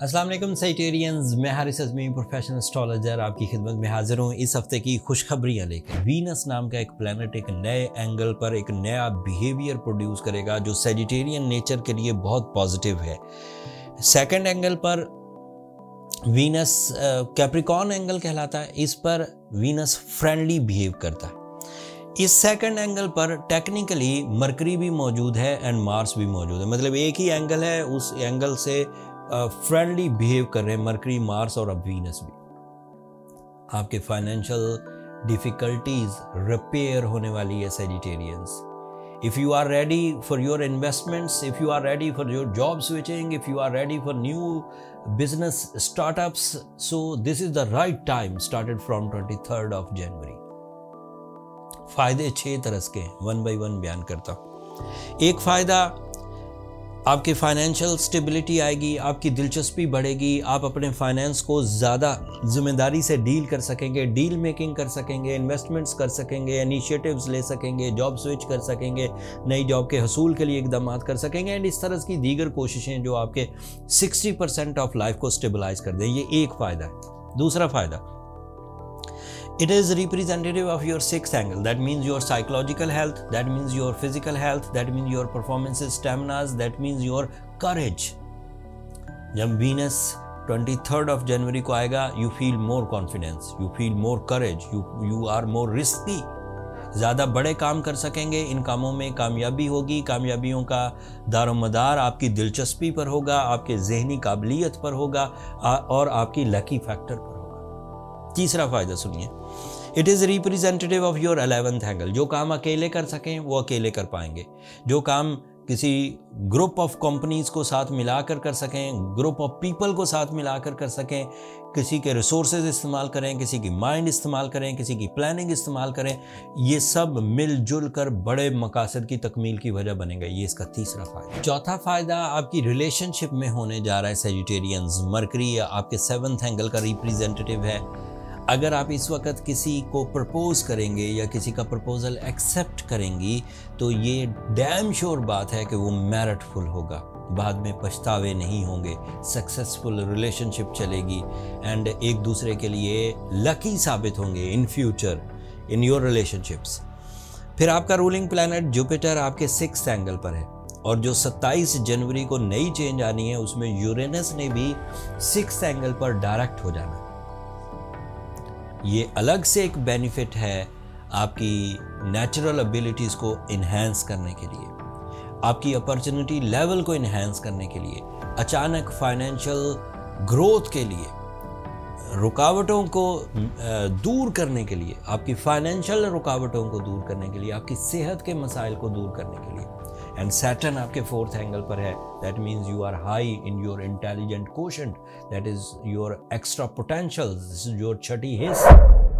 अस्सलाम वालेकुम सैटेरियंस, मैं हारिस अज़मी प्रोफेशनल एस्ट्रोलॉजर आपकी खिदमत में हाजिर हूँ इस हफ्ते की खुशखबरियाँ लेकर। वीनस नाम का एक प्लेनेट एक नए एंगल पर एक नया बिहेवियर प्रोड्यूस करेगा जो सैजिटेरियन नेचर के लिए बहुत पॉजिटिव है। सेकंड एंगल पर वीनस कैप्रिकॉर्न एंगल कहलाता है, इस पर वीनस फ्रेंडली बिहेव करता है। इस सेकंड एंगल पर टेक्निकली मरकरी भी मौजूद है एंड मार्स भी मौजूद है, मतलब एक ही एंगल है, उस एंगल से फ्रेंडली बिहेव कर रहे हैं मरकरी, मार्स और अब वीनस भी। आपके फाइनेंशियल डिफिकल्टीज रिपेयर होने वाली है Sagittarians. If you are ready for your investments, if you are ready for your job switching, if you are ready for new business startups, so this is the right time. Started from 23 January. फायदे 6 तरह के हैं, 1 by 1 बयान करता हूँ। एक फ़ायदा, आपकी फाइनेंशियल स्टेबिलिटी आएगी, आपकी दिलचस्पी बढ़ेगी, आप अपने फाइनेंस को ज़्यादा जिम्मेदारी से डील कर सकेंगे, डील मेकिंग कर सकेंगे, इन्वेस्टमेंट्स कर सकेंगे, इनिशिएटिव्स ले सकेंगे, जॉब स्विच कर सकेंगे, नई जॉब के हसूल के लिए इकदाम कर सकेंगे एंड इस तरह की दीगर कोशिशें जो आपके 60% ऑफ लाइफ को स्टेबलाइज कर दें। ये एक फ़ायदा है। दूसरा फ़ायदा, it is representative of your 6th angle, that means your psychological health, that means your physical health, that means your performances, staminas, that means your courage। जब वीनस 23rd of January को आएगा, you feel more confidence, you feel more courage, you are more risky। ज़्यादा बड़े काम कर सकेंगे, इन कामों में कामयाबी होगी, कामयाबियों का दारोमदार आपकी दिलचस्पी पर होगा, आपके जहनी काबिलियत पर होगा और आपकी लकी फैक्टर पर। तीसरा फ़ायदा सुनिए, it is representative of your 11th angle. जो काम अकेले कर सकें वो अकेले कर पाएंगे, जो काम किसी ग्रुप ऑफ कंपनीज़ को साथ मिलाकर कर सकें, ग्रुप ऑफ पीपल को साथ मिलाकर कर सकें, किसी के रिसोर्सेज इस्तेमाल करें, किसी की माइंड इस्तेमाल करें, किसी की प्लानिंग इस्तेमाल करें, ये सब मिलजुल कर बड़े मकासद की तकमील की वजह बनेंगे। ये इसका तीसरा फ़ायदा। चौथा फ़ायदा आपकी रिलेशनशिप में होने जा रहा है सैजिटेरियंस। मरकरी आपके 7th एंगल का रिप्रेजेंटेटिव है। अगर आप इस वक्त किसी को प्रपोज़ करेंगे या किसी का प्रपोज़ल एक्सेप्ट करेंगी तो ये डैम श्योर बात है कि वो मैरिटफुल होगा, बाद में पछतावे नहीं होंगे, सक्सेसफुल रिलेशनशिप चलेगी एंड एक दूसरे के लिए लकी साबित होंगे in future in your relationships. फिर आपका रूलिंग प्लैनेट जुपिटर आपके 6th एंगल पर है और जो 27 जनवरी को नई चेंज आनी है उसमें यूरेनस ने भी 6th एंगल पर डायरेक्ट हो जाना है। ये अलग से एक बेनिफिट है आपकी नेचुरल एबिलिटीज़ को इन्हेंस करने के लिए, आपकी अपॉर्चुनिटी लेवल को इन्हेंस करने के लिए, अचानक फाइनेंशियल ग्रोथ के लिए, रुकावटों को दूर करने के लिए, आपकी फाइनेंशियल रुकावटों को दूर करने के लिए, आपकी सेहत के मसाइल को दूर करने के लिए। एंड सैटर्न आपके 4th एंगल पर है, that means you are high in your intelligent quotient, that is your extra potential, this is your छठी हिस्स।